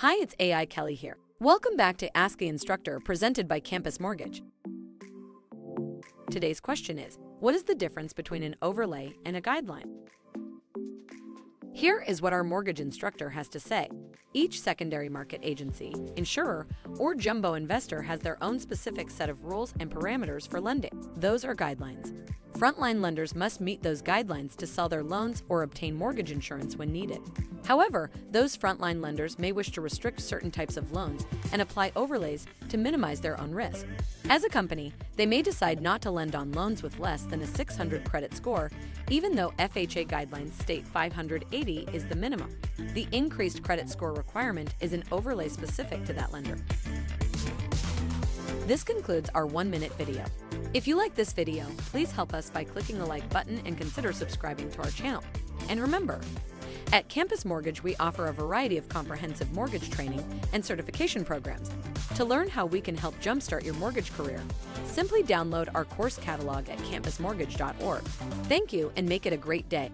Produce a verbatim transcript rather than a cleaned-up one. Hi, it's A I Kelly here. Welcome back to Ask the Instructor, presented by Campus Mortgage. Today's question is, what is the difference between an overlay and a guideline? Here is what our mortgage instructor has to say. Each secondary market agency, insurer, or jumbo investor has their own specific set of rules and parameters for lending. Those are guidelines. Frontline lenders must meet those guidelines to sell their loans or obtain mortgage insurance when needed. However, those frontline lenders may wish to restrict certain types of loans and apply overlays to minimize their own risk. As a company, they may decide not to lend on loans with less than a six hundred credit score, even though F H A guidelines state five hundred eighty is the minimum. The increased credit score requirement is an overlay specific to that lender. This concludes our one-minute video. If you like this video, please help us by clicking the like button and consider subscribing to our channel. And remember, at Campus Mortgage, we offer a variety of comprehensive mortgage training and certification programs. To learn how we can help jumpstart your mortgage career, simply download our course catalog at campus mortgage dot org. Thank you, and make it a great day.